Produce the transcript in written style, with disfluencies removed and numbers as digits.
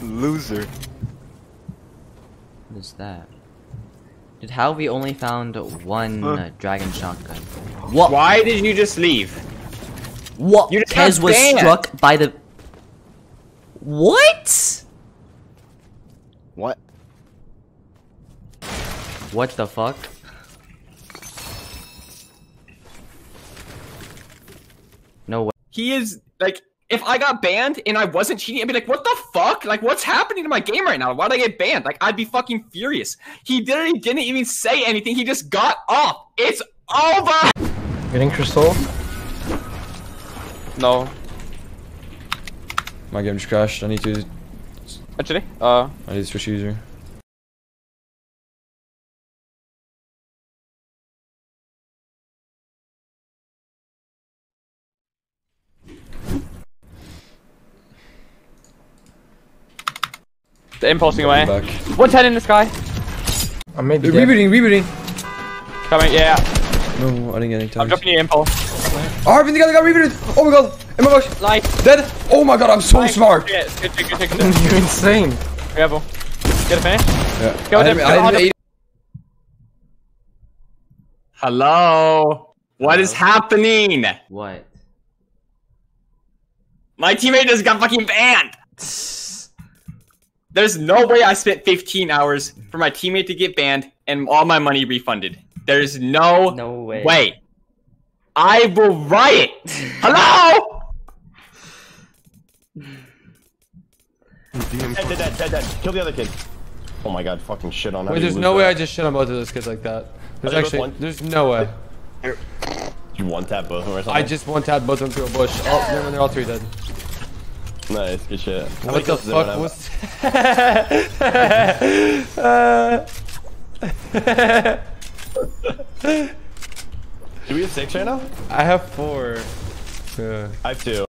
Loser. What is that? Dude, how we only found one dragon shotgun? What? Why did you just leave? What? Tez was struck by the... What? What? What the fuck? No way. He is, like, if I got banned and I wasn't cheating, I'd be like, what the fuck? Like, what's happening to my game right now? Why'd I get banned? Like, I'd be fucking furious. He didn't even say anything. He just got off. It's over! Getting crystal? No. My game just crashed. I need to... Actually, I need to switch user. The impulsing away. 110 in the sky. I'm maybe rebooting, rebooting. Coming, yeah. No, I didn't get any time. I'm dropping your impulse. Oh, I think I got rebooted. Oh my god. Oh my gosh. Life. Dead. Oh my god, I'm so smart. Yeah, it's good, good. You're insane. Careful. Get a finish. Yeah. Go down. Hello. What is happening? What? My teammate just got fucking banned. There's no way I spent 15 hours for my teammate to get banned and all my money refunded. There's no way. I will riot. Hello? Dead. Kill the other kid. Oh my god, fucking shit on that. Wait, there's no way I just shit on both of those kids like that. There's actually, there's no way. You one-tap both of them or something? I just one-tapped both of them through a bush. Oh, they're all three dead. Nice, good shit. What the fuck was Do we have 6 right now? I have 4. Yeah. I have 2.